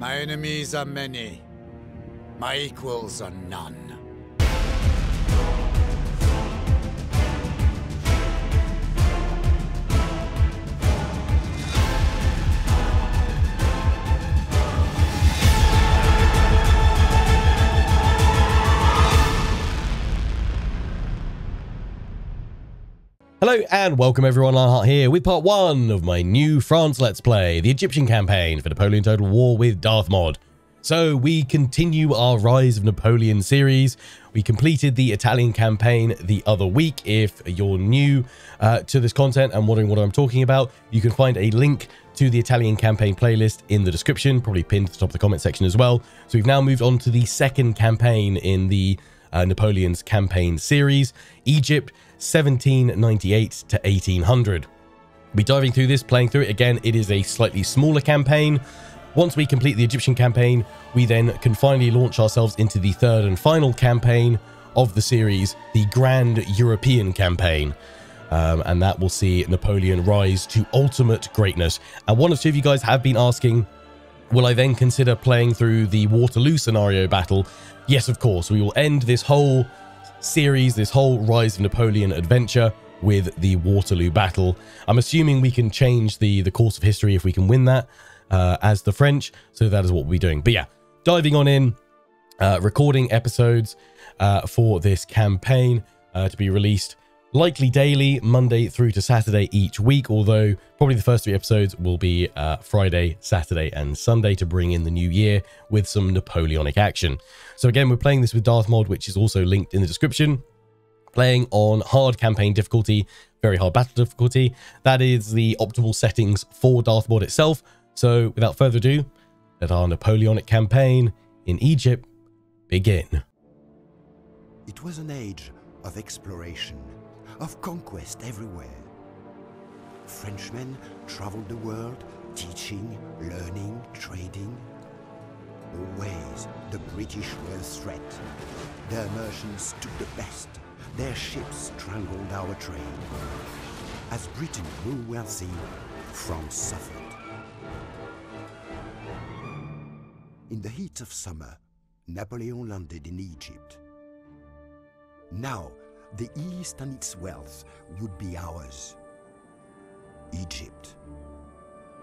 My enemies are many. My equals are none. Hello and welcome everyone, LaHart here with part 1 of my new France Let's Play, the Egyptian campaign for Napoleon Total War with Darth Mod. So we continue our Rise of Napoleon series. We completed the Italian campaign the other week. If you're new to this content and wondering what I'm talking about, you can find a link to the Italian campaign playlist in the description, probably pinned to the top of the comment section as well. So we've now moved on to the second campaign in the Napoleon's campaign series, Egypt 1798 to 1800. We'll be diving through this, playing through it again. It is a slightly smaller campaign. Once we complete the Egyptian campaign, we then can finally launch ourselves into the third and final campaign of the series, the Grand European Campaign. And that will see Napoleon rise to ultimate greatness. And one or two of you guys have been asking, will I then consider playing through the Waterloo scenario battle? Yes, of course. We will end this whole series, this whole Rise of Napoleon adventure with the Waterloo battle. I'm assuming we can change the course of history if we can win that as the French. So that is what we'll be doing. But yeah, diving on in, recording episodes for this campaign to be released likely daily, Monday through to Saturday each week, although probably the first 3 episodes will be Friday, Saturday, and Sunday to bring in the new year with some Napoleonic action. So again, we're playing this with Darth Mod, which is also linked in the description. Playing on hard campaign difficulty, very hard battle difficulty. That is the optimal settings for Darth Mod itself. So without further ado, let our Napoleonic campaign in Egypt begin. It was an age of exploration, of conquest everywhere. Frenchmen traveled the world, teaching, learning, trading. Always the British were a threat. Their merchants took the best. Their ships strangled our trade. As Britain grew wealthy, France suffered. In the heat of summer, Napoleon landed in Egypt. Now, the East and its wealth would be ours. Egypt.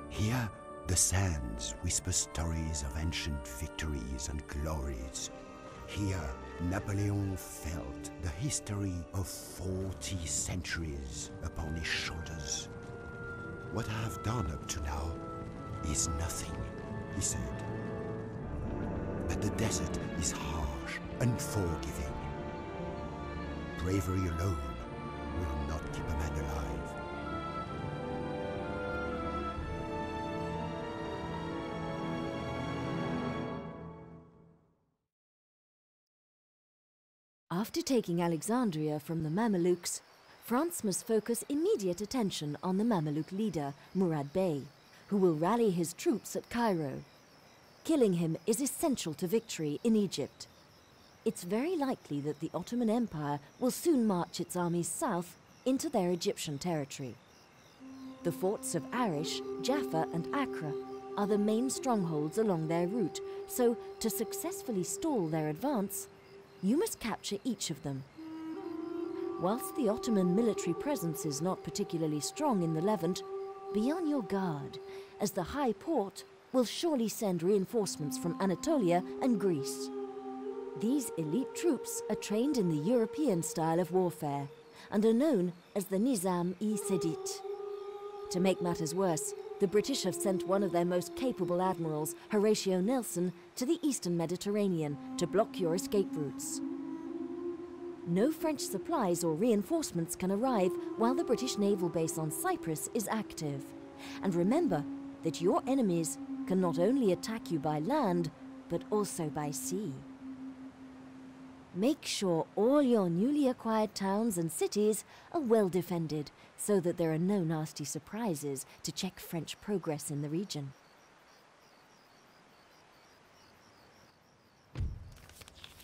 Here, the sands whisper stories of ancient victories and glories. Here, Napoleon felt the history of 40 centuries upon his shoulders. What I have done up to now is nothing, he said. But the desert is harsh, unforgiving. Bravery alone will not keep a man alive. After taking Alexandria from the Mamluks, France must focus immediate attention on the Mamluk leader, Murad Bey, who will rally his troops at Cairo. Killing him is essential to victory in Egypt. It's very likely that the Ottoman Empire will soon march its armies south into their Egyptian territory. The forts of Arish, Jaffa and Acre are the main strongholds along their route, so to successfully stall their advance, you must capture each of them. Whilst the Ottoman military presence is not particularly strong in the Levant, be on your guard, as the High Porte will surely send reinforcements from Anatolia and Greece. These elite troops are trained in the European style of warfare and are known as the Nizam-i Cedid. To make matters worse, the British have sent one of their most capable admirals, Horatio Nelson, to the eastern Mediterranean to block your escape routes. No French supplies or reinforcements can arrive while the British naval base on Cyprus is active. And remember that your enemies can not only attack you by land, but also by sea. Make sure all your newly acquired towns and cities are well defended, so that there are no nasty surprises to check French progress in the region.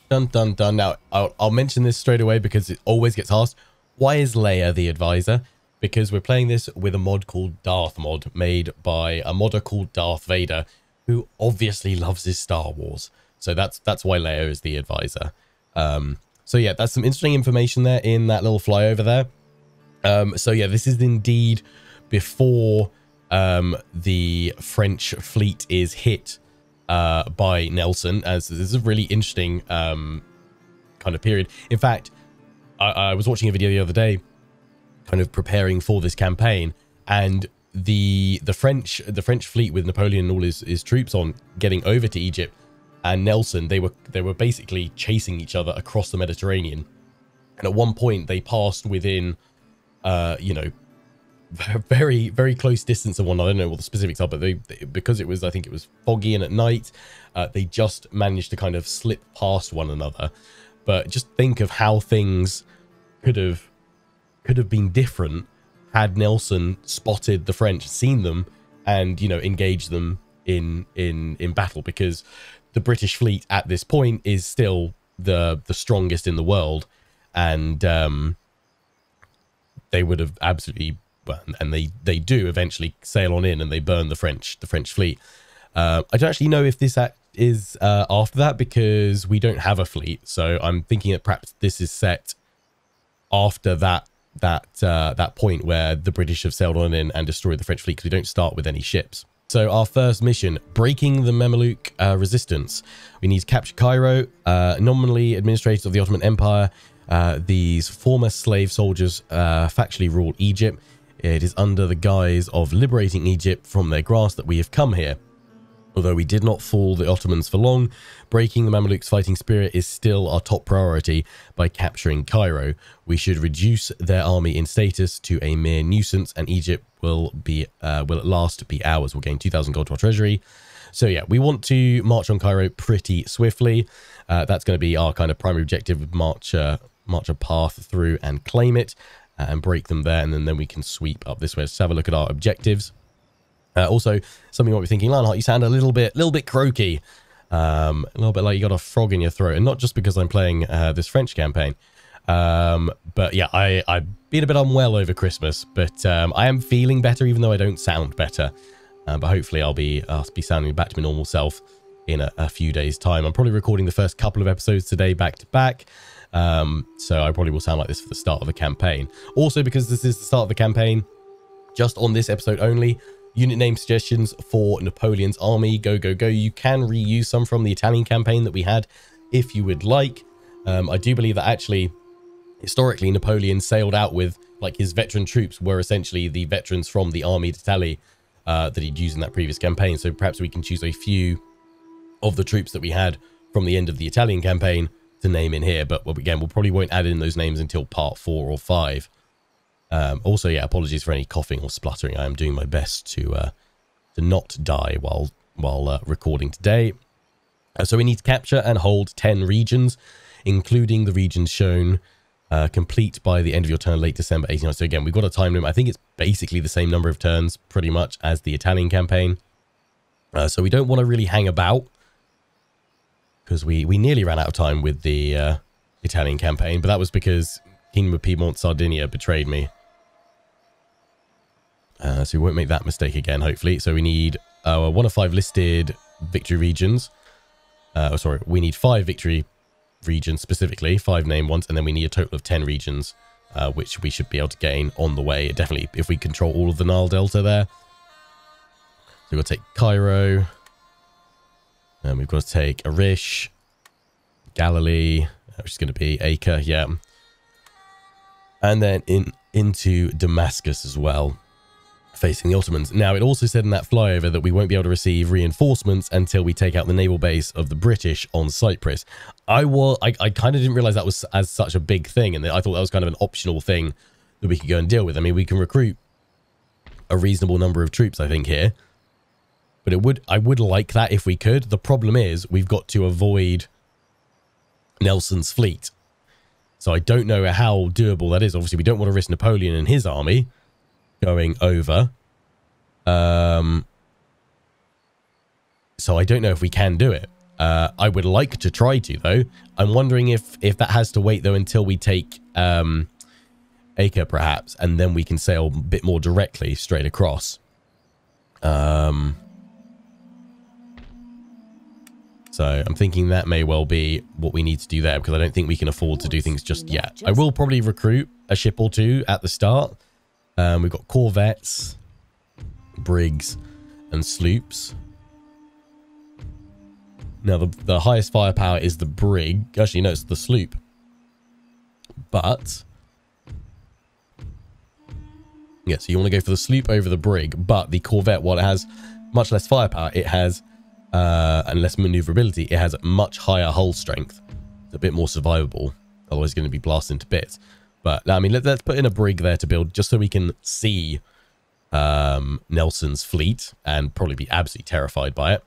Dun dun dun. Now, I'll mention this straight away because it always gets asked, why is Leia the advisor? Because we're playing this with a mod called Darth Mod, made by a modder called Darth Vader, who obviously loves his Star Wars. So that's why Leo is the advisor. So yeah, that's some interesting information there in that little flyover there. So yeah, this is indeed before the French fleet is hit by Nelson, as this is a really interesting kind of period. In fact, I was watching a video the other day kind of preparing for this campaign, and the French fleet with Napoleon and all his troops on getting over to Egypt and Nelson, they were basically chasing each other across the Mediterranean, and at one point they passed within you know, very, very close distance of one another. I don't know what the specifics are, but they because it was, I think it was foggy and at night, they just managed to kind of slip past one another. But just think of how things could have been different had Nelson spotted the French, seen them, and, you know, engaged them in battle, because the British fleet at this point is still the strongest in the world, and they would have absolutely, and they do eventually sail on in and they burn the French fleet. I don't actually know if this act is after that, because we don't have a fleet, so I'm thinking that perhaps this is set after that point where the British have sailed on in and destroyed the French fleet, because we don't start with any ships. So our first mission, breaking the Mamluk resistance. We need to capture Cairo, nominally administrators of the Ottoman Empire. These former slave soldiers factually rule Egypt. It is under the guise of liberating Egypt from their grasp that we have come here. Although we did not fool the Ottomans for long, breaking the Mamluks' fighting spirit is still our top priority. By capturing Cairo, we should reduce their army in status to a mere nuisance, and Egypt will at last be ours. We'll gain 2,000 gold to our treasury. So yeah, we want to march on Cairo pretty swiftly. That's going to be our kind of primary objective: march a path through and claim it, and break them there, and then we can sweep up this way. Let's have a look at our objectives. Also, some of you might be thinking, LaHart, you sound a little bit croaky, a little bit like you got a frog in your throat, and not just because I'm playing this French campaign. But yeah, I've been a bit unwell over Christmas, but I am feeling better, even though I don't sound better. But hopefully, I'll be sounding back to my normal self in a few days' time. I'm probably recording the first couple of episodes today back to back. So I probably will sound like this for the start of the campaign. Also, because this is the start of the campaign, just on this episode only, unit name suggestions for Napoleon's army. Go, go, go. You can reuse some from the Italian campaign that we had if you would like. I do believe that actually, historically, Napoleon sailed out with, like, his veteran troops were essentially the veterans from the army d'Italia that he'd used in that previous campaign. So perhaps we can choose a few of the troops that we had from the end of the Italian campaign to name in here. But again, we probably won't add in those names until part 4 or 5. Also, yeah, apologies for any coughing or spluttering. I am doing my best to not die while recording today. So we need to capture and hold 10 regions, including the regions shown, complete by the end of your turn, late December 18. So again, we've got a time limit. I think it's basically the same number of turns, pretty much, as the Italian campaign. So we don't want to really hang about, because we nearly ran out of time with the Italian campaign, but that was because Kingdom of Piedmont, Sardinia betrayed me. So we won't make that mistake again, hopefully. So we need our 1 of 5 listed victory regions. Sorry, we need 5 victory regions specifically, 5 named ones, and then we need a total of 10 regions, which we should be able to gain on the way. Definitely, if we control all of the Nile Delta there. So we've got to take Cairo, and we've got to take Arish, Galilee, which is going to be Acre, yeah. And then into Damascus as well, facing the Ottomans. Now, it also said in that flyover that we won't be able to receive reinforcements until we take out the naval base of the British on Cyprus. I kind of didn't realize that was as such a big thing, and I thought that was kind of an optional thing that we could go and deal with. I mean, we can recruit a reasonable number of troops, I think, here, but I would like that if we could. The problem is we've got to avoid Nelson's fleet, so I don't know how doable that is. Obviously, we don't want to risk Napoleon and his army going over. So I don't know if we can do it. I would like to try to, though. I'm wondering if that has to wait, though, until we take Acre, perhaps, and then we can sail a bit more directly straight across. So I'm thinking that may well be what we need to do there, because I don't think we can afford to do things just yet. I will probably recruit a ship or two at the start. We've got corvettes, brigs, and sloops. Now, the highest firepower is the brig. Actually, no, it's the sloop. But... yeah, so you want to go for the sloop over the brig, but the corvette, while it has much less firepower, it has, and less maneuverability, it has much higher hull strength. It's a bit more survivable. Otherwise, it's going to be blasted into bits. But, I mean, let's put in a brig there to build, just so we can see Nelson's fleet and probably be absolutely terrified by it.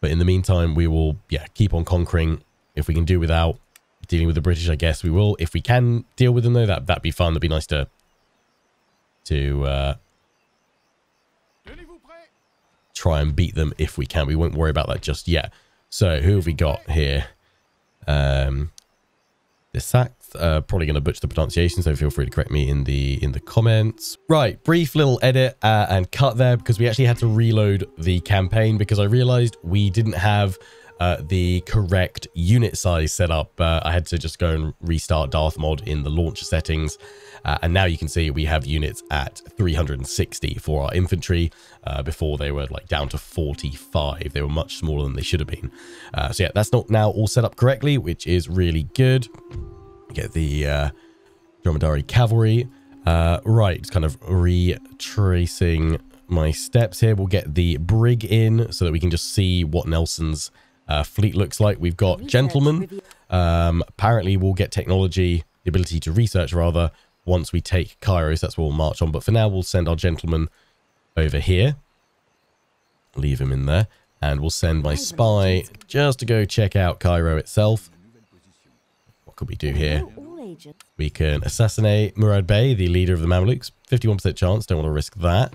But in the meantime, we will, yeah, keep on conquering. If we can do without dealing with the British, I guess we will. If we can deal with them, though, that'd be fun. That'd be nice to try and beat them if we can. We won't worry about that just yet. So who have we got here? The Saxth, probably going to butcher the pronunciation, so feel free to correct me in the comments. Right, brief little edit and cut there, because we actually had to reload the campaign because I realized we didn't have the correct unit size set up. I had to just go and restart Darth Mod in the launcher settings, and now you can see we have units at 360 for our infantry. Before they were like down to 45. They were much smaller than they should have been. So yeah, that's not now all set up correctly, which is really good. Get the Dromedary Cavalry. Right, just kind of retracing my steps here. We'll get the brig in so that we can just see what Nelson's fleet looks like. We've got gentlemen. Apparently we'll get technology, the ability to research rather, once we take Cairo, so that's what we'll march on. But for now, we'll send our gentlemen over here. Leave him in there. And we'll send my spy just to go check out Cairo itself. What could we do here? We can assassinate Murad Bey, the leader of the Mamluks. 51% chance. Don't want to risk that.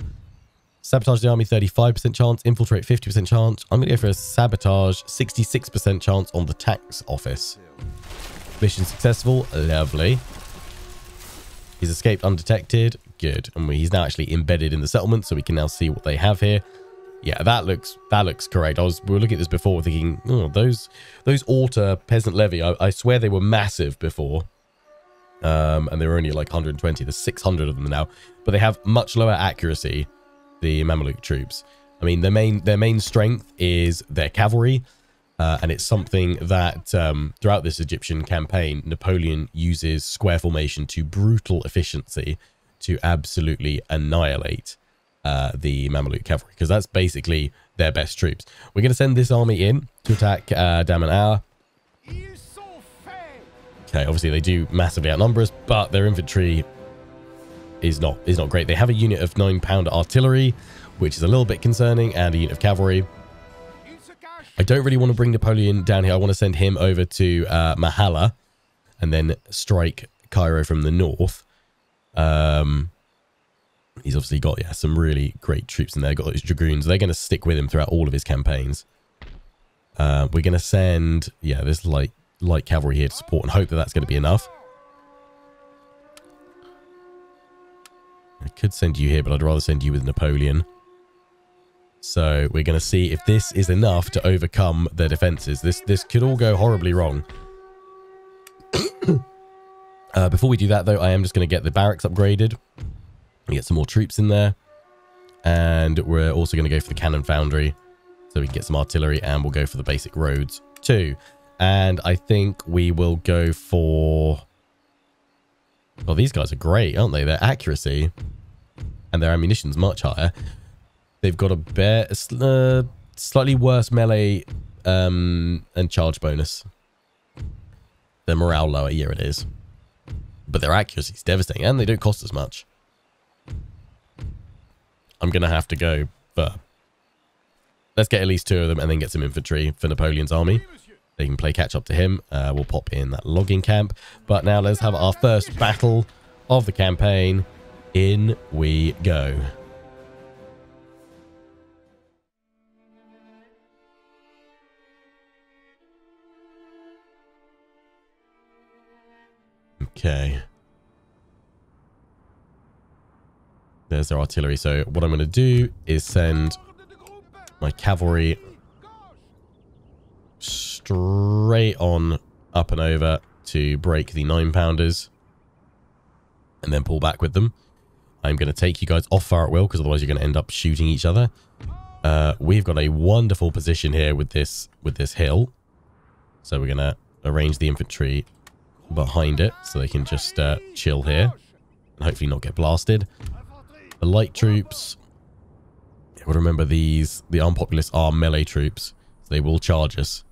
Sabotage the army, 35% chance. Infiltrate, 50% chance. I'm going to go for a sabotage, 66% chance on the tax office. Mission successful. Lovely. He's escaped undetected. Good. And he's now actually embedded in the settlement, so we can now see what they have here. Yeah, that looks correct. We were looking at this before thinking, oh, those Orta peasant levy, I swear they were massive before. And they were only like 120. There's 600 of them now. But they have much lower accuracy, the Mamluk troops. I mean, their main strength is their cavalry, and it's something that throughout this Egyptian campaign, Napoleon uses square formation to brutal efficiency to absolutely annihilate the Mamluk cavalry, because that's basically their best troops. We're going to send this army in to attack Damanhour. Okay, obviously they do massively outnumber us, but their infantry is not great. They have a unit of 9-pounder artillery, which is a little bit concerning, and a unit of cavalry. I don't really want to bring Napoleon down here. I want to send him over to Mahalla and then strike Cairo from the north. He's obviously got, yeah, some really great troops in there. Got those dragoons. They're going to stick with him throughout all of his campaigns. We're going to send, yeah, this light cavalry here to support and hope that that's going to be enough. I could send you here, but I'd rather send you with Napoleon. So we're going to see if this is enough to overcome their defenses. This could all go horribly wrong. Before we do that, though, I am just going to get the barracks upgraded. We get some more troops in there. And we're also going to go for the cannon foundry, so we can get some artillery, and we'll go for the basic roads too. And I think we will go for... well, these guys are great, aren't they? Their accuracy and their ammunition's much higher. They've got a slightly worse melee and charge bonus. Their morale lower, yeah, it is. But their accuracy's devastating, and they don't cost as much. I'm going to have to go for... let's get at least two of them and then get some infantry for Napoleon's army. They can play catch up to him. We'll pop in that logging camp. But now let's have our first battle of the campaign. In we go. Okay. There's their artillery. So what I'm going to do is send my cavalry straight on up and over to break the 9-pounders and then pull back with them. I'm going to take you guys off fire at will, because otherwise you're going to end up shooting each other. We've got a wonderful position here with this hill. So we're going to arrange the infantry behind it so they can just chill here and hopefully not get blasted. The light troops, yeah, well, remember the armed populace are melee troops, so they will charge us.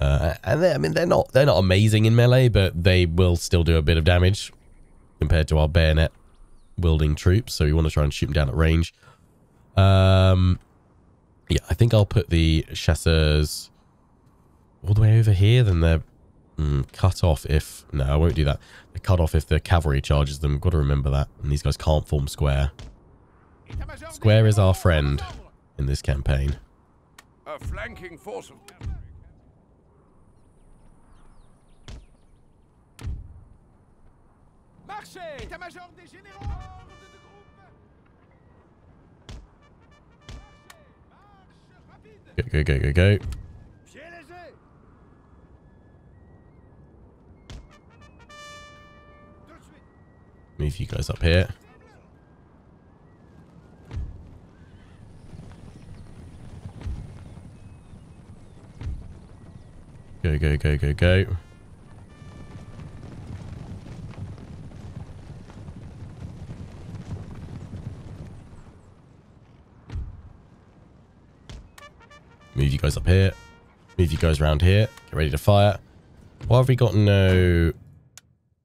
And I mean, they're not amazing in melee, but they will still do a bit of damage compared to our bayonet wielding troops. So we want to try and shoot them down at range. Yeah, I think I'll put the chasseurs all the way over here. Then they're cut off if... No, I won't do that. They're cut off if the cavalry charges them. Got to remember that. And these guys can't form square. Square is our friend in this campaign. A flanking force of... Go, go, go, go, go. Move you guys up here. Go, go, go, go, go. Move you guys up here. Move you guys around here. Get ready to fire. Why have we got no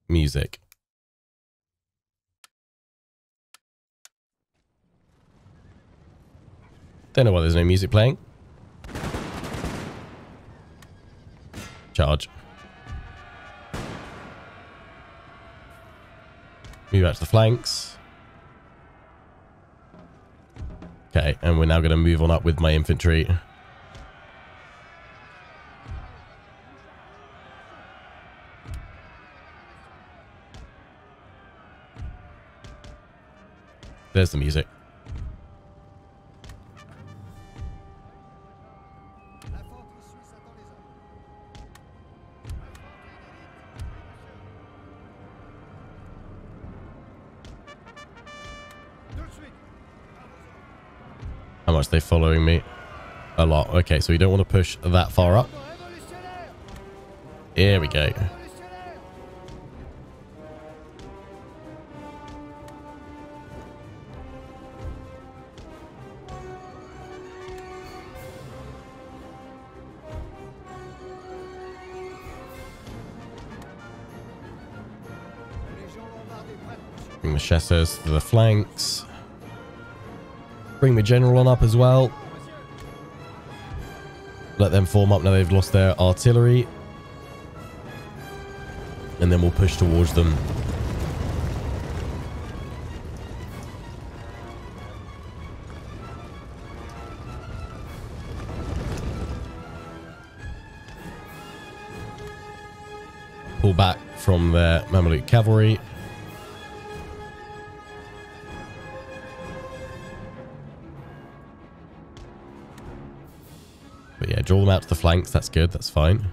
music? Don't know why there's no music playing. Charge. Move out to the flanks. Okay, and we're now going to move on up with my infantry. There's the music. How much are they following me? A lot. Okay, so we don't want to push that far up. Here we go. Bring the chasseurs to the flanks. Bring the general on up as well. Let them form up now they've lost their artillery. And then we'll push towards them. Pull back from their Mamluk cavalry. Draw them out to the flanks. That's good. That's fine.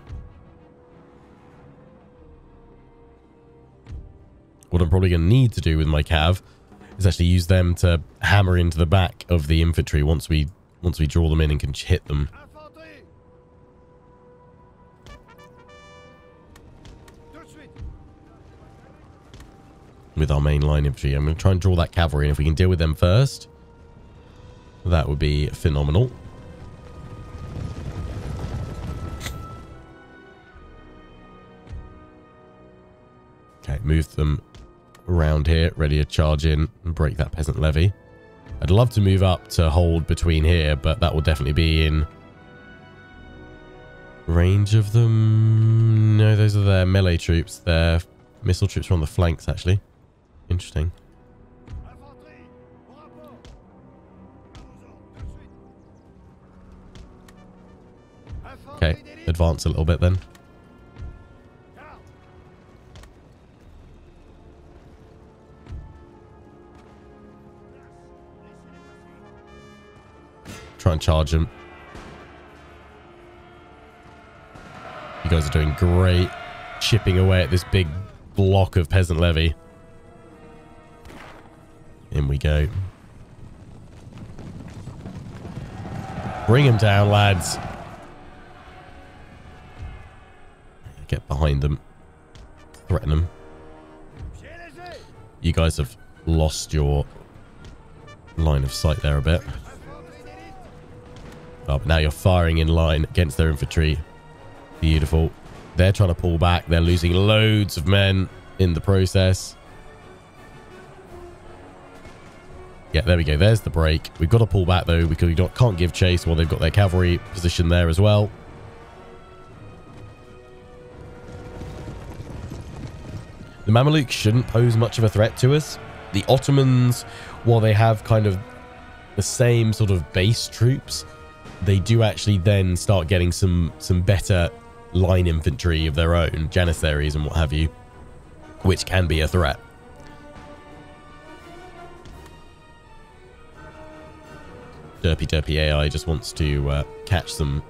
What I'm probably going to need to do with my cav is actually use them to hammer into the back of the infantry once we draw them in and can hit them. With our main line infantry. I'm going to try and draw that cavalry, and if we can deal with them first, that would be phenomenal. Move them around here, ready to charge in and break that peasant levy. I'd love to move up to hold between here, but that will definitely be in range of them. No, those are their melee troops. Their missile troops are on the flanks, actually. Interesting. Okay, advance a little bit then. Try and charge him. You guys are doing great, chipping away at this big block of peasant levy. In we go. Bring him down, lads. Get behind them. Threaten them. You guys have lost your line of sight there a bit. Oh, but now you're firing in line against their infantry. Beautiful. They're trying to pull back. They're losing loads of men in the process. Yeah, there we go. There's the break. We've got to pull back, though, because we can't give chase while they've got their cavalry position there as well. The Mamluks shouldn't pose much of a threat to us. The Ottomans, while they have kind of the same sort of base troops, they do actually then start getting some better line infantry of their own, Janissaries and what have you, which can be a threat. Derpy AI just wants to catch some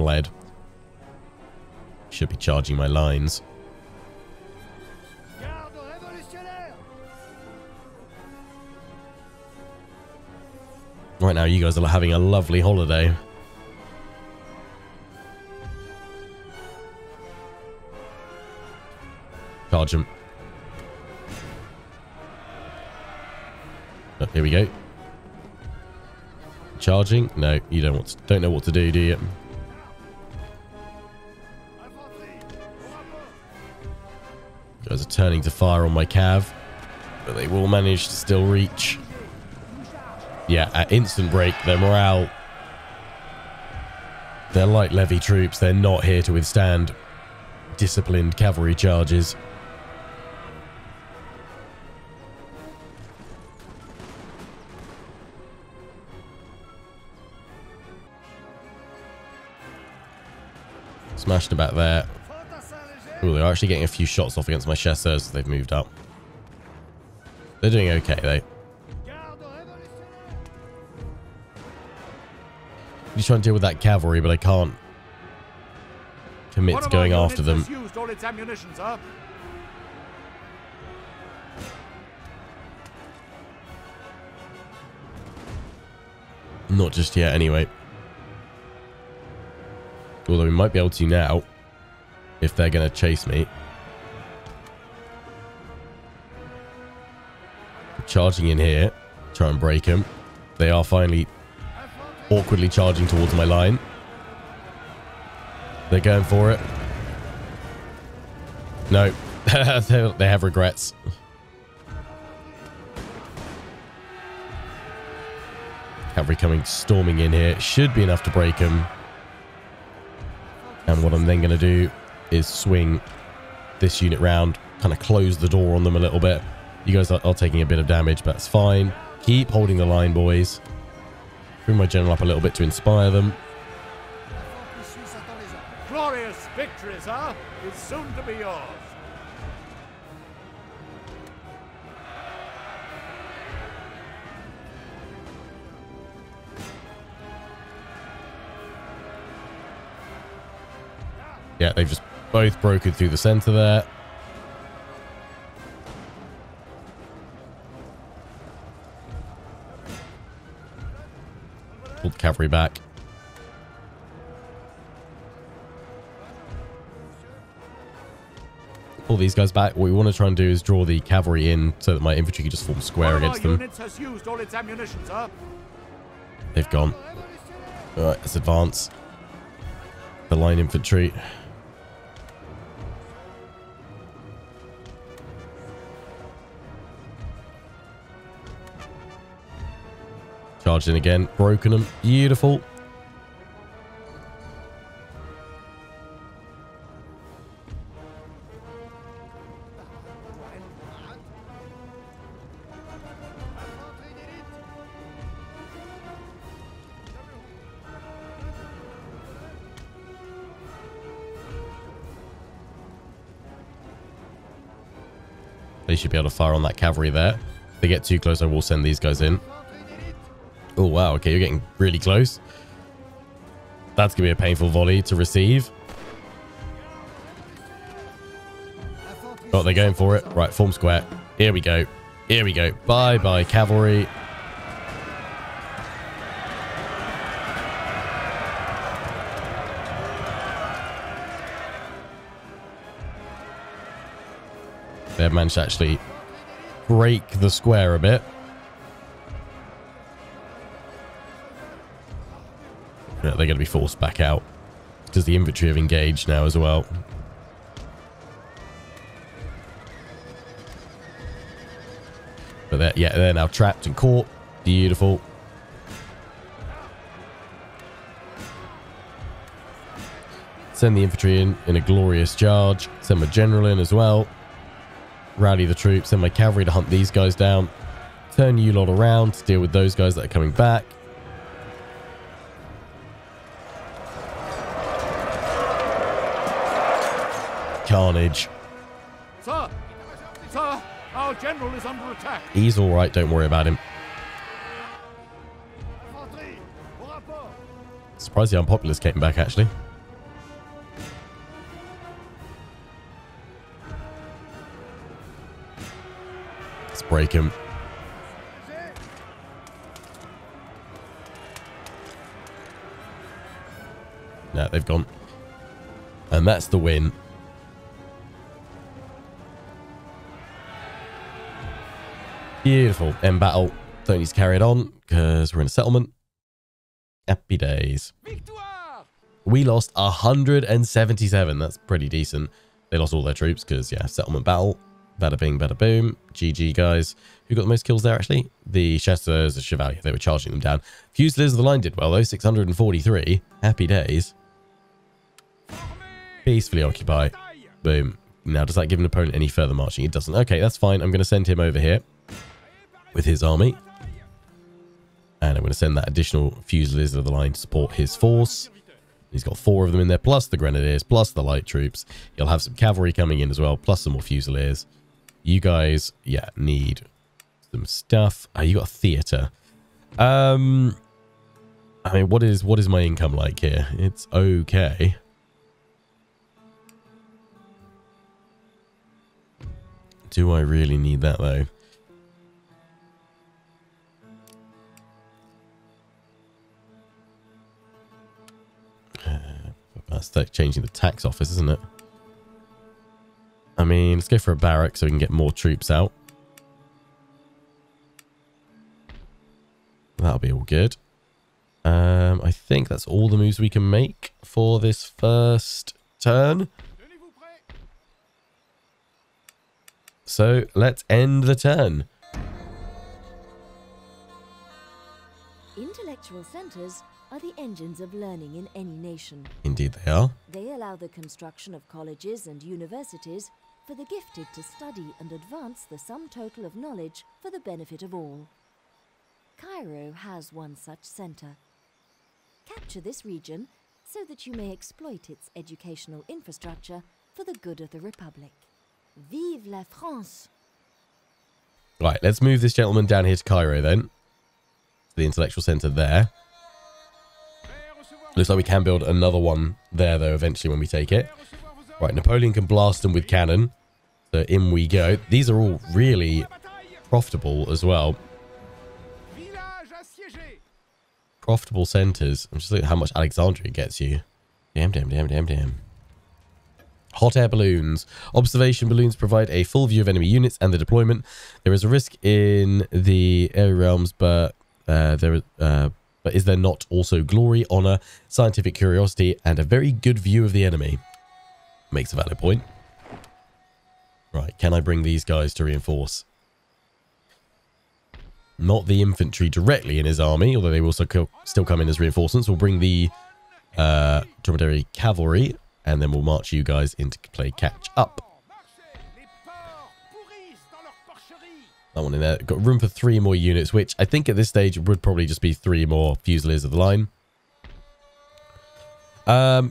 lead. Should be charging my lines. Right now, you guys are having a lovely holiday. Charge them. Oh, here we go. Charging? No, you don't know what to do, do you? You guys are turning to fire on my cav, but they will manage to still reach. Yeah, at instant break, their morale. They're light levy troops. They're not here to withstand disciplined cavalry charges. Smashed about there. Ooh, they're actually getting a few shots off against my chasseurs, so they've moved up. They're doing okay, though. I'm just trying to deal with that cavalry, but I can't commit to going after them. Not just yet, anyway. Although we might be able to now, if they're going to chase me. I'm charging in here, try and break them. They are finally awkwardly charging towards my line. They're going for it. No. They have regrets. Cavalry coming storming in here. Should be enough to break them. And what I'm then going to do is swing this unit round. Kind of close the door on them a little bit. You guys are taking a bit of damage, but that's fine. Keep holding the line, boys. Bring my general up a little bit to inspire them. Glorious victory, sir, is soon to be yours. Yeah, they've just both broken through the center there. The cavalry back. Pull these guys back. What we want to try and do is draw the cavalry in so that my infantry can just form square against them. They've gone. All right, let's advance. The line infantry. Charged in again. Broken them. Beautiful. They should be able to fire on that cavalry there. If they get too close, I will send these guys in. Oh, wow. Okay, you're getting really close. That's going to be a painful volley to receive. Oh, they're going for it. Right, form square. Here we go. Here we go. Bye-bye, cavalry. They've managed to actually break the square a bit. Yeah, they're going to be forced back out because the infantry have engaged now as well. But they're, yeah, they're now trapped and caught. Beautiful. Send the infantry in a glorious charge. Send my general in as well. Rally the troops, send my cavalry to hunt these guys down. Turn you lot around to deal with those guys that are coming back. Carnage. Sir! Sir! Our general is under attack. He's alright, don't worry about him. Surprised the unpopulars came back, actually. Let's break him. No, they've gone. And that's the win. Beautiful. End battle. Don't need to carry it on because we're in a settlement. Happy days. We lost 177. That's pretty decent. They lost all their troops because, yeah, settlement battle. Bada bing, bada boom. GG, guys. Who got the most kills there, actually? The Chasseurs, the Chevalier. They were charging them down. Fusiliers of the line did well, though. 643. Happy days. Peacefully occupy. Boom. Now, does that give an opponent any further marching? It doesn't. Okay, that's fine. I'm going to send him over here with his army. And I'm going to send that additional Fusiliers of the line to support his force. He's got 4 of them in there, plus the Grenadiers, plus the light troops. He'll have some cavalry coming in as well, plus some more Fusiliers. You guys, yeah, need some stuff. Oh, you got a theatre. I mean, what is my income like here? It's okay. Do I really need that, though? That's changing the tax office, isn't it? I mean, let's go for a barrack so we can get more troops out. That'll be all good. I think that's all the moves we can make for this first turn. So let's end the turn. Intellectual centers are the engines of learning in any nation. Indeed they are. They allow the construction of colleges and universities for the gifted to study and advance the sum total of knowledge for the benefit of all. Cairo has one such centre. Capture this region so that you may exploit its educational infrastructure for the good of the Republic. Vive la France! Right, let's move this gentleman down here to Cairo then. The intellectual centre there. Looks like we can build another one there, though, eventually when we take it. Right, Napoleon can blast them with cannon. So in we go. These are all really profitable as well. Profitable centres. I'm just looking at how much Alexandria gets you. Damn, damn, damn, damn, damn. Hot air balloons. Observation balloons provide a full view of enemy units and the deployment. There is a risk in the air realms, but there is... But is there not also glory, honor, scientific curiosity, and a very good view of the enemy? Makes a valid point. Right, can I bring these guys to reinforce? Not the infantry directly in his army, although they will still come in as reinforcements. We'll bring the Dromedary Cavalry, and then we'll march you guys into play catch up. That one in there. Got room for 3 more units, which I think at this stage would probably just be 3 more Fusiliers of the line.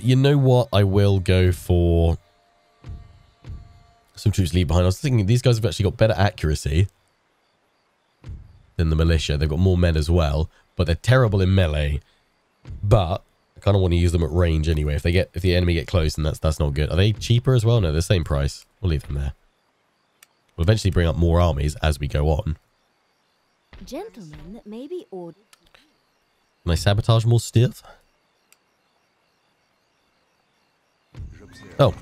You know what? I will go for some troops leave behind. I was thinking these guys have actually got better accuracy than the militia. They've got more men as well, but they're terrible in melee. But I kind of want to use them at range anyway. If the enemy get close, then that's not good. Are they cheaper as well? No, they're the same price. We'll leave them there. We'll eventually bring up more armies as we go on. Gentlemen, maybe order. Can I sabotage more stuff? Oh,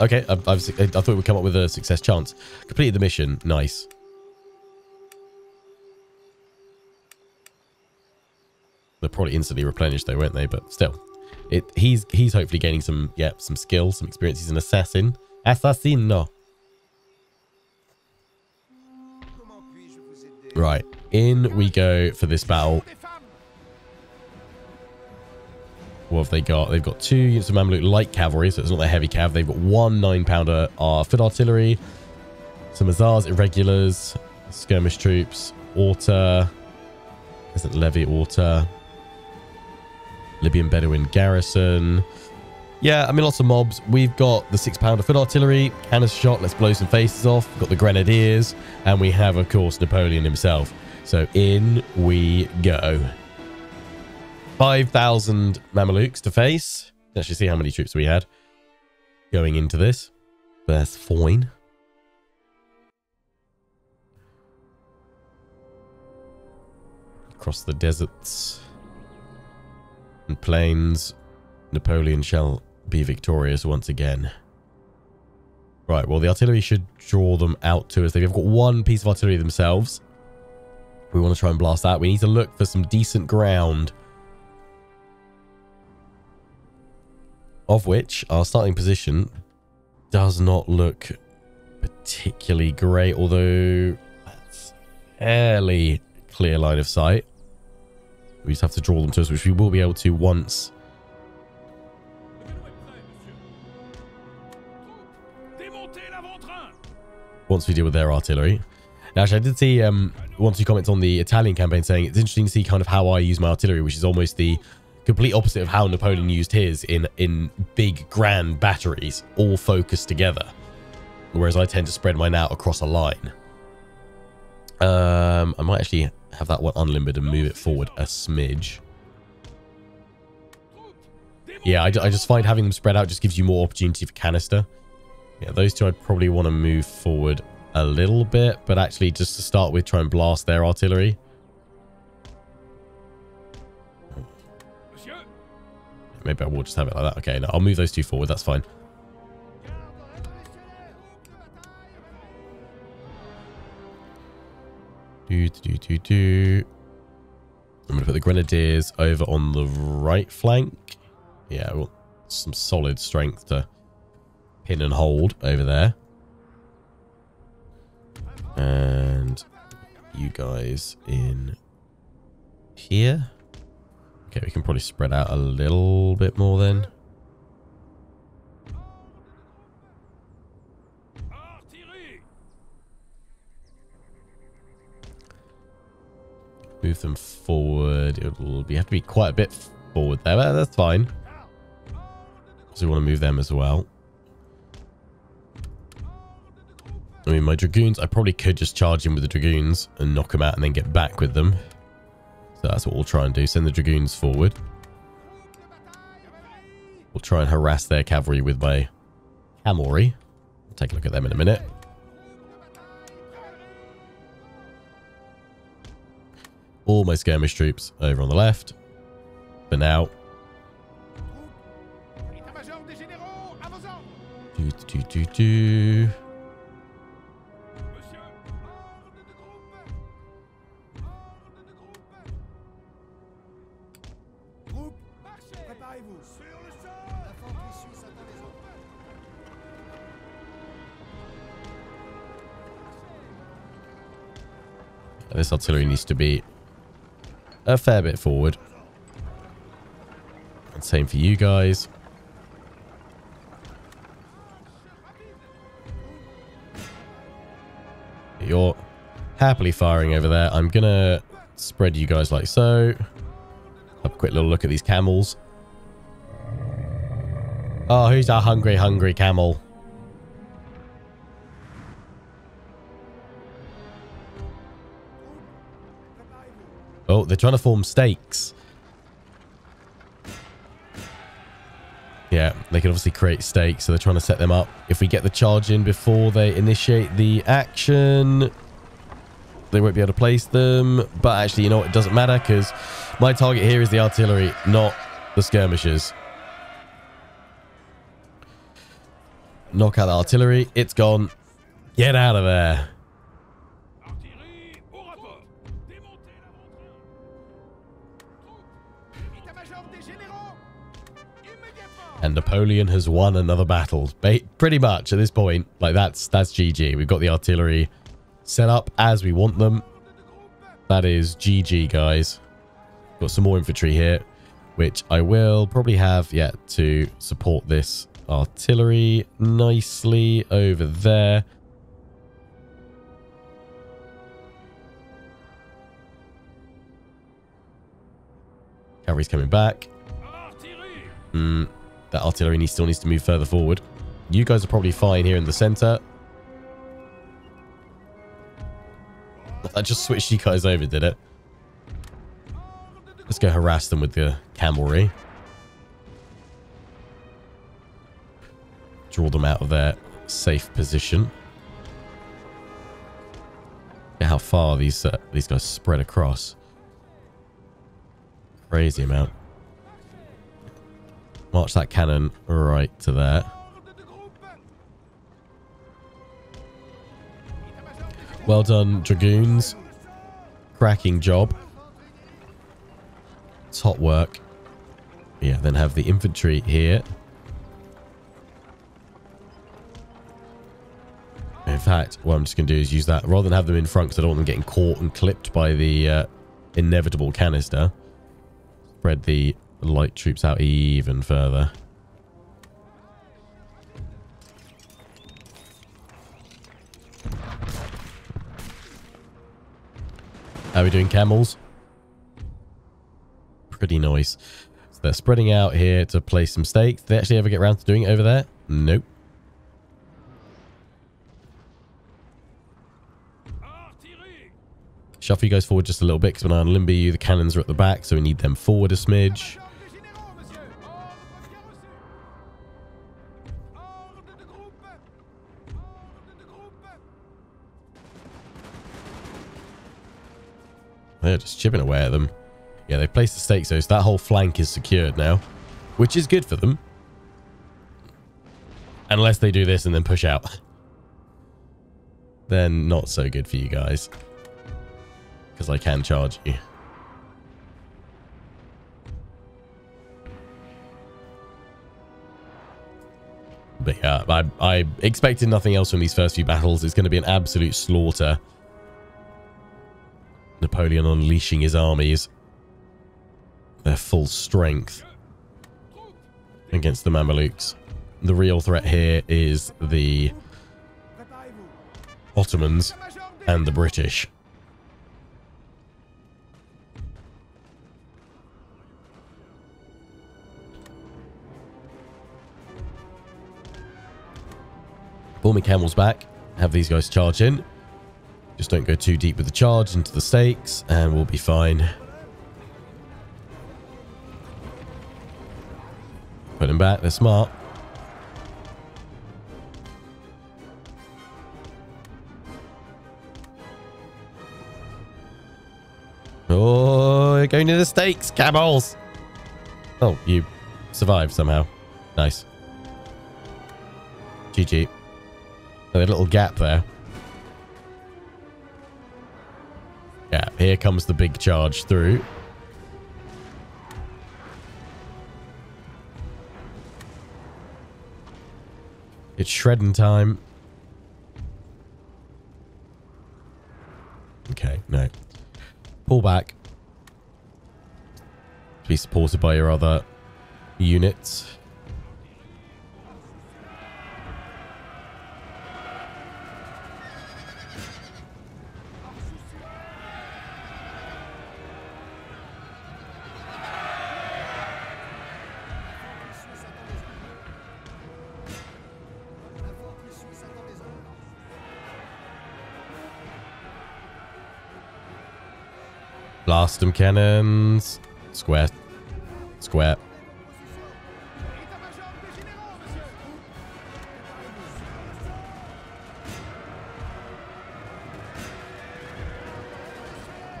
okay. I thought we'd come up with a success chance. Completed the mission. Nice. They'll probably instantly replenish, though, won't they? But still, he's hopefully gaining some some skill, some experience. He's an assassin. Assassino. Right, in we go for this battle. What have they got? They've got 2 units of Mamluk light cavalry, so it's not their heavy cav. They've got 1 9-pounder foot artillery, some Azars, irregulars, skirmish troops, Orta, isn't levy Orta, Libyan Bedouin garrison. Yeah, I mean, lots of mobs. We've got the 6-pounder foot artillery, cannon shot, let's blow some faces off. We've got the grenadiers, and we have, of course, Napoleon himself. So in we go. 5,000 Mamluks to face. Let's actually see how many troops we had going into this. That's fine. Across the deserts and plains, Napoleon shall be victorious once again. Right, well, the artillery should draw them out to us. They've got 1 piece of artillery themselves. We want to try and blast that. We need to look for some decent ground, of which our starting position does not look particularly great, although that's fairly clear line of sight. We just have to draw them to us, which we will be able to once. Once we deal with their artillery. Now, actually, I did see one or two comments on the Italian campaign saying it's interesting to see kind of how I use my artillery, which is almost the complete opposite of how Napoleon used his in big, grand batteries, all focused together. Whereas I tend to spread mine out across a line. I might actually have that one unlimbered and move it forward a smidge. Yeah, I just find having them spread out just gives you more opportunity for canister. Yeah, those two I'd probably want to move forward a little bit, but actually just to start with, try and blast their artillery. Maybe I will just have it like that. Okay, no, I'll move those 2 forward. That's fine. I'm going to put the grenadiers over on the right flank. Yeah, I want some solid strength to pin and hold over there. And you guys in here. Okay, we can probably spread out a little bit more then. Move them forward. It'll be, have to be quite a bit forward there, but that's fine. So we want to move them as well. I mean, my dragoons, I probably could just charge in with the dragoons and knock them out and then get back with them. So that's what we'll try and do. Send the dragoons forward. We'll try and harass their cavalry with my camelry. We'll take a look at them in a minute. All my skirmish troops over on the left. For now. This artillery needs to be a fair bit forward. And same for you guys. You're happily firing over there. I'm going to spread you guys like so. Have a quick little look at these camels. Oh, who's our hungry, hungry camel? Oh, they're trying to form stakes. Yeah, they can obviously create stakes, so they're trying to set them up. If we get the charge in before they initiate the action, they won't be able to place them. But actually, you know what? It doesn't matter because my target here is the artillery, not the skirmishers. Knock out the artillery. It's gone. Get out of there. And Napoleon has won another battle. Pretty much at this point, like that's GG. We've got the artillery set up as we want them. That is GG, guys. Got some more infantry here, which I will probably have yet to support this artillery nicely over there. Cavalry's coming back. That artillery still needs to move further forward. You guys are probably fine here in the center. I just switched you guys over, did it? Let's go harass them with the camelry. Draw them out of their safe position. Look at how far these guys spread across. Crazy amount. March that cannon right to there. Well done, Dragoons. Cracking job. Top work. Yeah, then have the infantry here. In fact, what I'm just going to do is use that. Rather than have them in front, because I don't want them getting caught and clipped by the inevitable canister. Spread the light troops out even further. How are we doing, camels? Pretty nice. So they're spreading out here to place some stakes. Did they actually ever get around to doing it over there? Nope. Shuffle you guys forward just a little bit, because when I unlimber you, the cannons are at the back, so we need them forward a smidge. They're just chipping away at them. Yeah, they placed the stakes though, so that whole flank is secured now, which is good for them. Unless they do this and then push out. Then not so good for you guys. Because I can charge you. But yeah, I expected nothing else from these first few battles. It's going to be an absolute slaughter. Napoleon unleashing his armies, their full strength, against the Mamluks. The real threat here is the Ottomans and the British. Pull my camels back, have these guys charge in. Just don't go too deep with the charge into the stakes, and we'll be fine. Put them back, they're smart. Oh, they're going to the stakes, camels! Oh, you survived somehow. Nice. GG. A little gap there. Yeah, here comes the big charge through. It's shredding time. Okay, no. Pull back. Be supported by your other units. Blast them cannons. Square.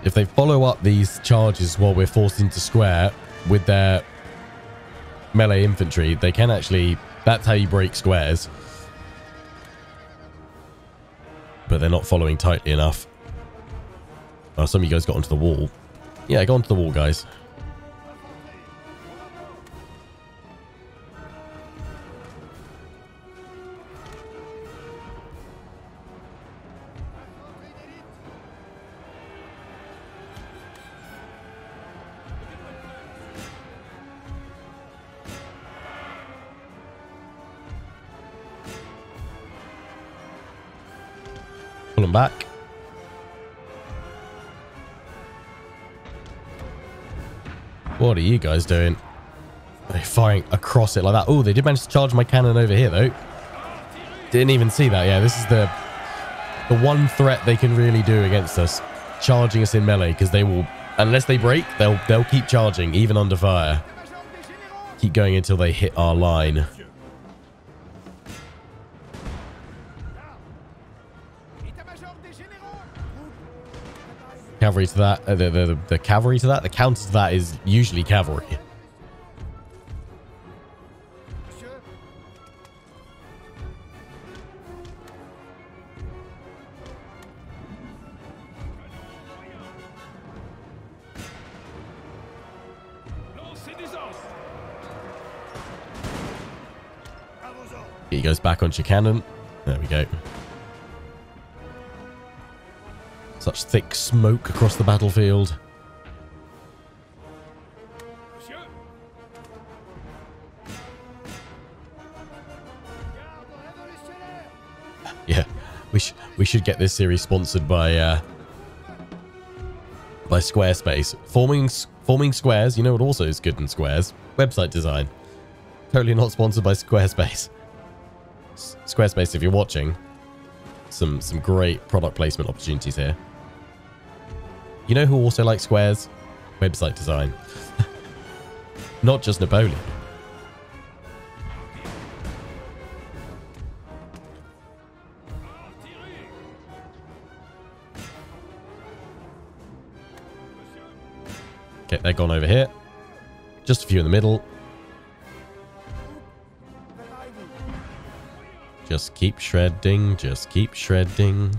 if they follow up these charges while we're forced into square with their melee infantry, they can actually... That's how you break squares. But they're not following tightly enough. Oh, some of you guys got onto the wall. Yeah, go onto the wall, guys. Back. What are you guys doing? They're firing across it like that. Oh, they did manage to charge my cannon over here though. Didn't even see that. Yeah, this is the one threat they can really do against us, charging us in melee, because they will, unless they break, they'll keep charging even under fire, keep going until they hit our line. Cavalry to that, the cavalry to that, the counter to that is usually cavalry. He goes back on your cannon. There we go. Such thick smoke across the battlefield. Yeah, we should get this series sponsored by Squarespace. Forming squares. You know what also is good in squares? Website design. Totally not sponsored by Squarespace. Squarespace, if you're watching, some great product placement opportunities here. You know who also likes squares? Website design. Not just Napoleon. Okay, they're gone over here. Just a few in the middle. Just keep shredding. Just keep shredding.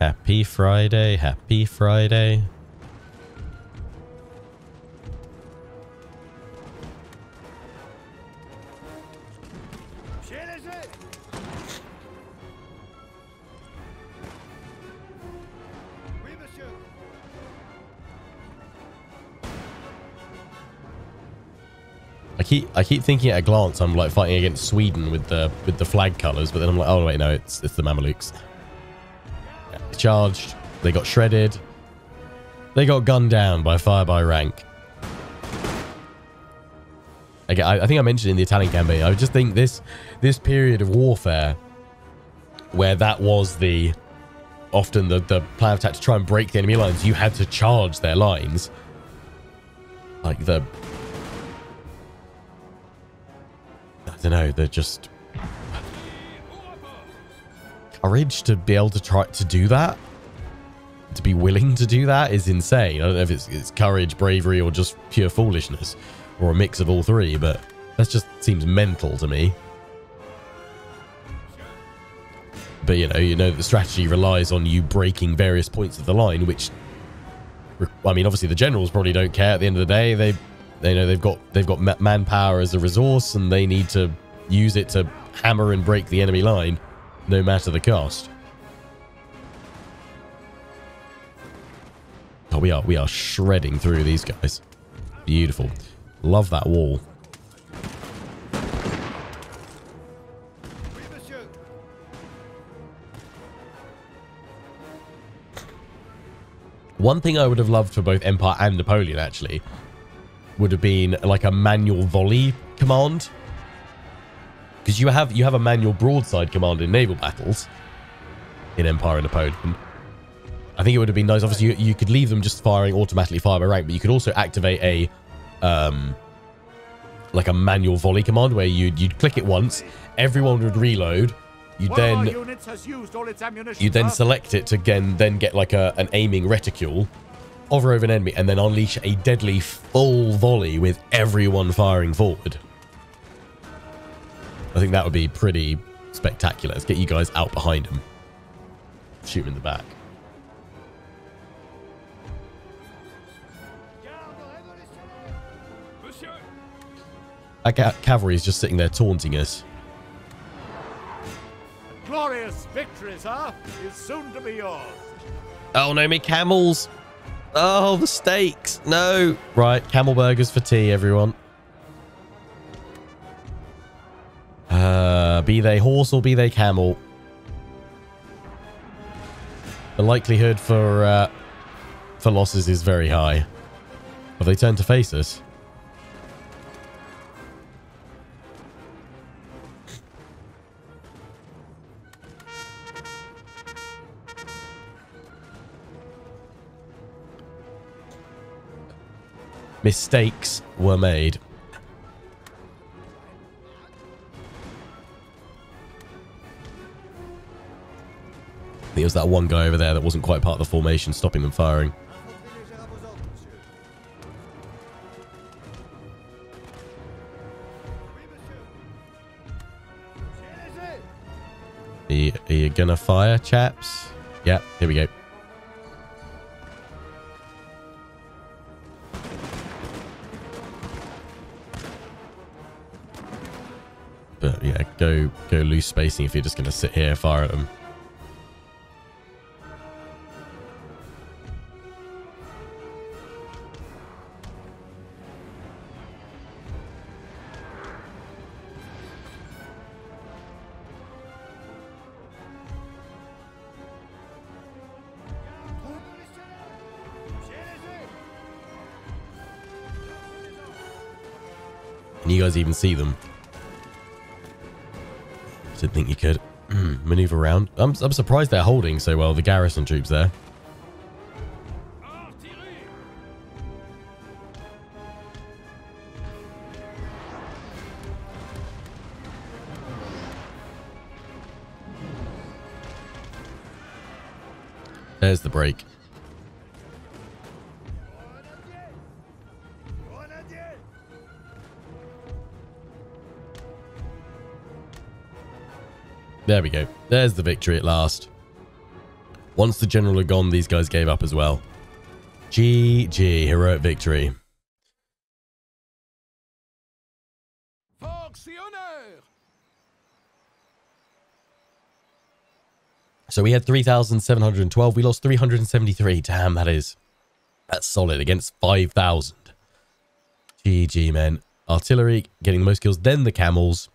Happy Friday, happy Friday. I keep thinking at a glance I'm like fighting against Sweden with the flag colours, but then I'm like, oh wait, no, it's the Mamluks. Charged, they got shredded, they got gunned down by fire by rank. Again, I think I mentioned in the Italian campaign, I just think this period of warfare, where that was often the plan of attack to try and break the enemy lines, you had to charge their lines. Like I don't know, they're just... Arish to be able to try to do that, to be willing to do that, is insane. I don't know if it's courage, bravery, or just pure foolishness, or a mix of all three, but that just seems mental to me. But you know the strategy relies on you breaking various points of the line, which, I mean, obviously the generals probably don't care at the end of the day. They know they've got manpower as a resource, and they need to use it to hammer and break the enemy line, no matter the cost. Oh, we are shredding through these guys. Beautiful. Love that wall. One thing I would have loved for both Empire and Napoleon, actually, would have been like a manual volley command. Because you have a manual broadside command in naval battles in Empire and Napoleon. I think it would have been nice. Obviously, you could leave them just firing automatically fire by rank, but you could also activate a like a manual volley command where you'd click it once, everyone would reload, You then select it to then get like an aiming reticule, hover over an enemy, and then unleash a deadly full volley with everyone firing forward. I think that would be pretty spectacular. Let's get you guys out behind him. Shoot him in the back. Our cavalry is just sitting there taunting us. A glorious victory, sir, is soon to be yours. Oh no, me camels. Oh, the steaks. No. Right, camel burgers for tea, everyone. Be they horse or be they camel. The likelihood for losses is very high. Have they turned to face us? Mistakes were made. I think it was that one guy over there that wasn't quite part of the formation stopping them firing. Are you gonna fire, chaps? Yeah, here we go. But yeah, go loose spacing if you're just going to sit here and fire at them. Can you guys even see them? Didn't think you could maneuver around. I'm surprised they're holding so well, the garrison troops there. There's the break. There we go. There's the victory at last. Once the general had gone, these guys gave up as well. GG. Heroic victory. So we had 3,712. We lost 373. Damn, that's solid against 5,000. GG, men. Artillery getting the most kills, then the camels.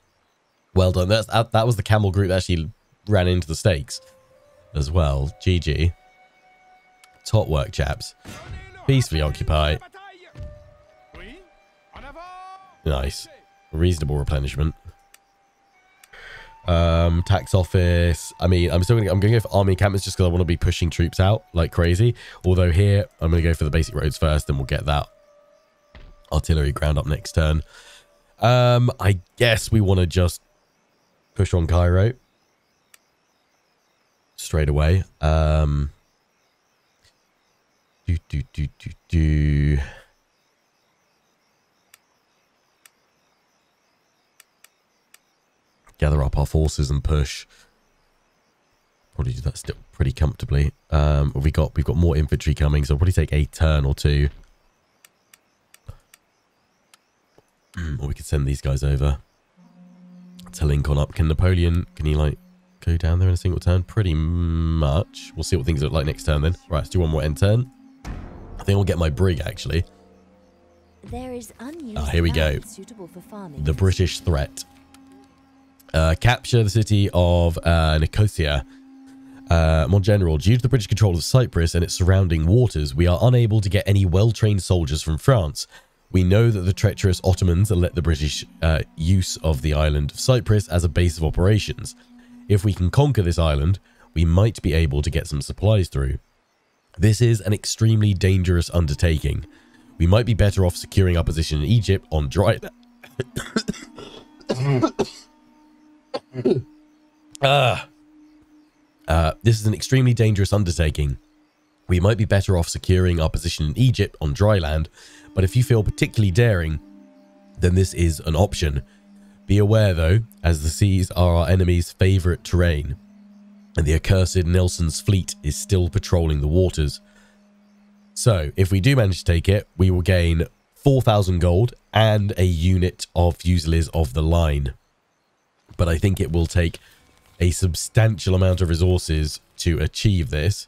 Well done. That was the camel group that actually ran into the stakes as well. GG. Top work, chaps. Peacefully occupy. Nice. Reasonable replenishment. Tax office. I mean, I'm going to go for army encampments just because I want to be pushing troops out like crazy. Although here, I'm going to go for the basic roads first, then we'll get that artillery ground up next turn. I guess we want to just push on Cairo straight away. Gather up our forces and push. Probably do that still pretty comfortably. We've got more infantry coming, so I'll probably take a turn or two. Or we could send these guys over to link on up. Can Napoleon, he like go down there in a single turn? Pretty much. We'll see what things look like next turn then. Right, let's do one more end turn. I think I'll get my brig actually. There is unused here we go. For the British threat. Capture the city of Nicosia. More general, due to the British control of Cyprus and its surrounding waters, we are unable to get any well-trained soldiers from France. We know that the treacherous Ottomans let the British use of the island of Cyprus as a base of operations. If we can conquer this island, we might be able to get some supplies through. This is an extremely dangerous undertaking. We might be better off securing our position in Egypt on dry land. This is an extremely dangerous undertaking. We might be better off securing our position in Egypt on dry land, but if you feel particularly daring, then this is an option. Be aware, though, as the seas are our enemy's favourite terrain, and the accursed Nelson's fleet is still patrolling the waters. So, if we do manage to take it, we will gain 4,000 gold and a unit of Fusiliers of the Line. But I think it will take a substantial amount of resources to achieve this.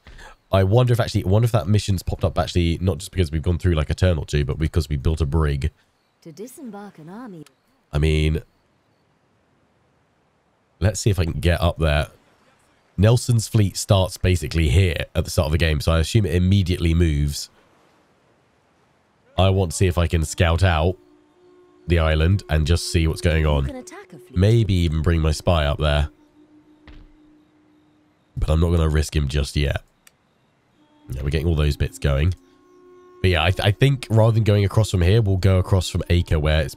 I wonder if I wonder if that mission's popped up actually, not just because we've gone through like a turn or two, but because we built a brig. To disembark an army. I mean, let's see if I can get up there. Nelson's fleet starts basically here at the start of the game, so I assume it immediately moves. I want to see if I can scout out the island and just see what's going on. Maybe even bring my spy up there. But I'm not going to risk him just yet. Yeah, we're getting all those bits going. But yeah, I think rather than going across from here, we'll go across from Acre, where it's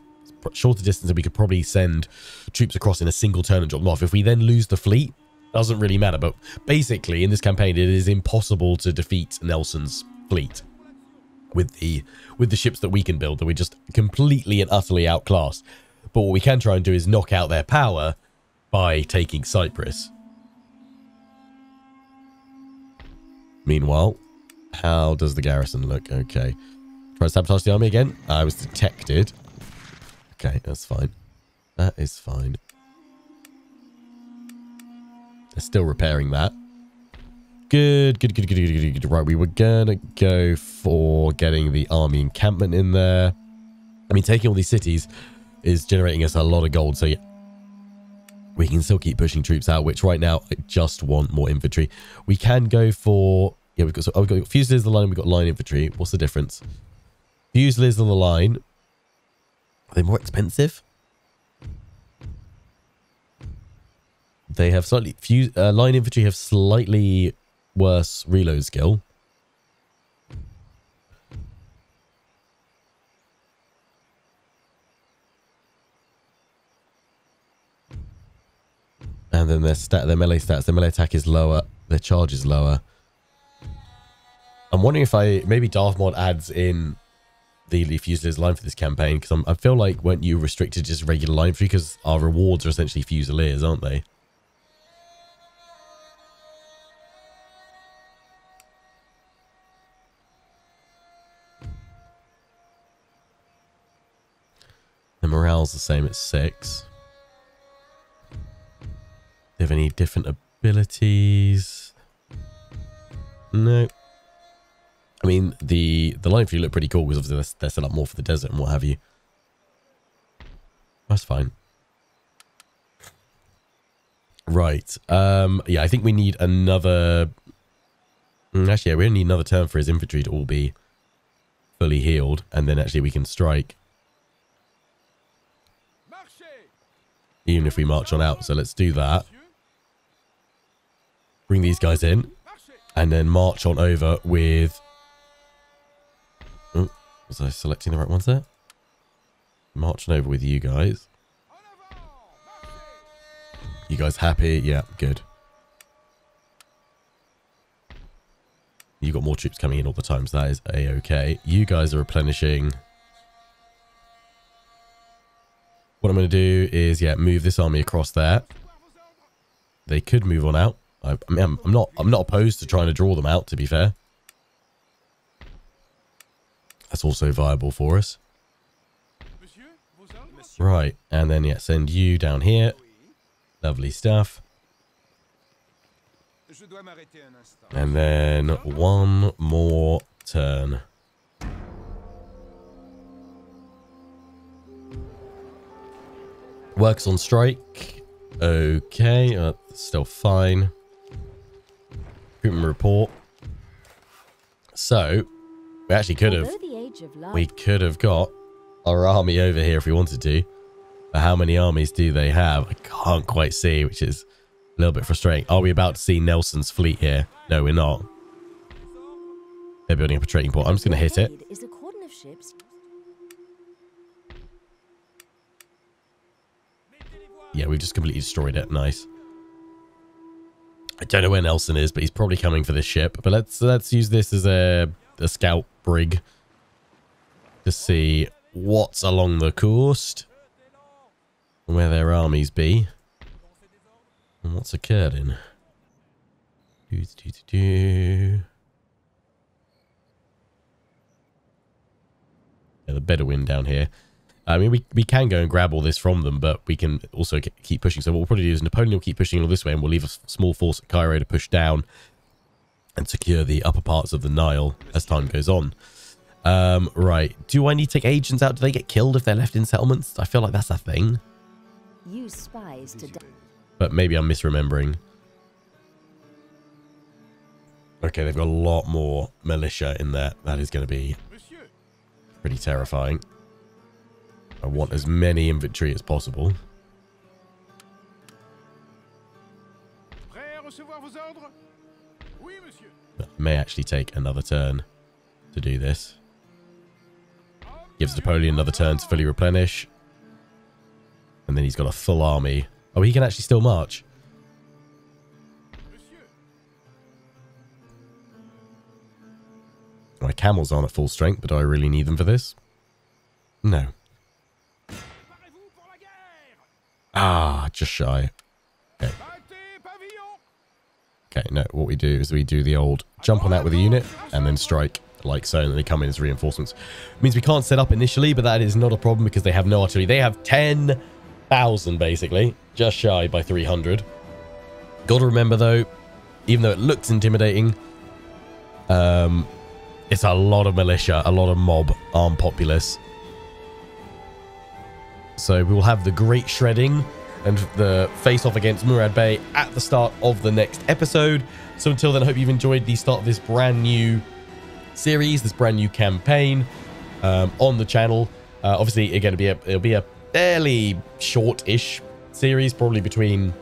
shorter distance and we could probably send troops across in a single turn and drop them off. If we then lose the fleet, doesn't really matter. But basically, in this campaign, it is impossible to defeat Nelson's fleet with the ships that we can build, that we're just completely and utterly outclassed. But what we can try and do is knock out their power by taking Cyprus. Meanwhile, how does the garrison look? Okay. Try to sabotage the army again. I was detected. Okay, that's fine. That is fine. They're still repairing that. Good. Right, we were gonna go for getting the army encampment in there. I mean, taking all these cities is generating us a lot of gold, so yeah. We can still keep pushing troops out, which right now I just want more infantry. We can go for... Yeah, we've got, so, oh, we've got Fusiliers of the Line, we've got Line Infantry. What's the difference? Fusiliers of the Line. Are they more expensive? They have slightly... Line Infantry have slightly worse reload skill. And then their melee stats, their melee attack is lower, their charge is lower. I'm wondering if maybe Darth Mod adds in the Fusiliers line for this campaign, because I feel like weren't you restricted just regular line free, because our rewards are essentially Fusiliers, aren't they? The morale's the same at 6. Do they have any different abilities? No. I mean, the line for you look pretty cool because obviously they're set up more for the desert and what have you. That's fine. Right. Yeah, I think we need another... Actually, yeah, we only need another turn for his infantry to all be fully healed. And then actually we can strike. Even if we march on out. So let's do that. Bring these guys in and then march on over with... Oh, was I selecting the right ones there? March on over with you guys. You guys happy? Yeah, good. You got more troops coming in all the time, so that is a-okay. You guys are replenishing. What I'm going to do is, yeah, move this army across there. They could move on out. I mean, I'm not opposed to trying to draw them out, to be fair. That's also viable for us. Right, and then, yeah, send you down here. Lovely stuff. And then one more turn. Works on strike. Okay, that's still fine. Recruitment report. So, we actually could have... We could have got our army over here if we wanted to. But how many armies do they have? I can't quite see, which is a little bit frustrating. Are we about to see Nelson's fleet here? No, we're not. They're building up a trading port. I'm just going to hit it. Yeah, we've just completely destroyed it. Nice. I don't know where Nelson is, but he's probably coming for this ship. But let's use this as a scout brig to see what's along the coast and where their armies be and what's occurred in. Yeah, the Bedouin down here. I mean, we can go and grab all this from them, but we can also keep pushing. So what we'll probably do is Napoleon will keep pushing all this way, and we'll leave a small force at Cairo to push down and secure the upper parts of the Nile as time goes on. Right. Do I need to take agents out? Do they get killed if they're left in settlements? I feel like that's a thing. Use spies to but maybe I'm misremembering. Okay, they've got a lot more militia in there. That is going to be pretty terrifying. I want as many infantry as possible. But I may actually take another turn to do this. Gives Napoleon another turn to fully replenish. And then he's got a full army. Oh, he can actually still march. My camels aren't at full strength, but do I really need them for this? No. Ah, just shy. Okay. Okay, no, what we do is we do the old jump on that with a unit and then strike like so, and then they come in as reinforcements. It means we can't set up initially, but that is not a problem because they have no artillery. They have 10,000 basically, just shy by 300. Gotta remember though, even though it looks intimidating, it's a lot of militia, a lot of mob armed populace. So we will have the great shredding and the face-off against Murad Bey at the start of the next episode. So until then, I hope you've enjoyed the start of this brand new series, this brand new campaign on the channel. Obviously, again, it'll be a fairly short-ish series, probably between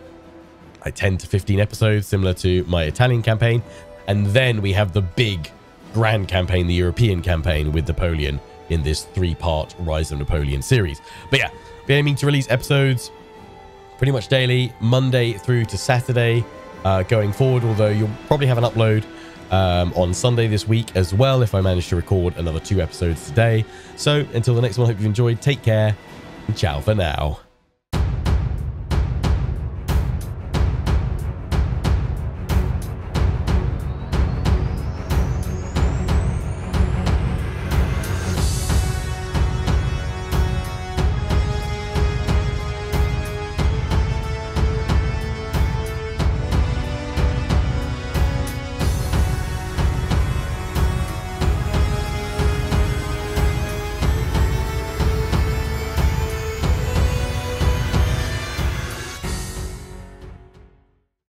10 to 15 episodes, similar to my Italian campaign. And then we have the big grand campaign, the European campaign with Napoleon, in this three-part Rise of Napoleon series. But yeah, be aiming to release episodes pretty much daily, Monday through to Saturday going forward, although you'll probably have an upload on Sunday this week as well if I manage to record another 2 episodes today. So until the next one, I hope you've enjoyed. Take care and ciao for now.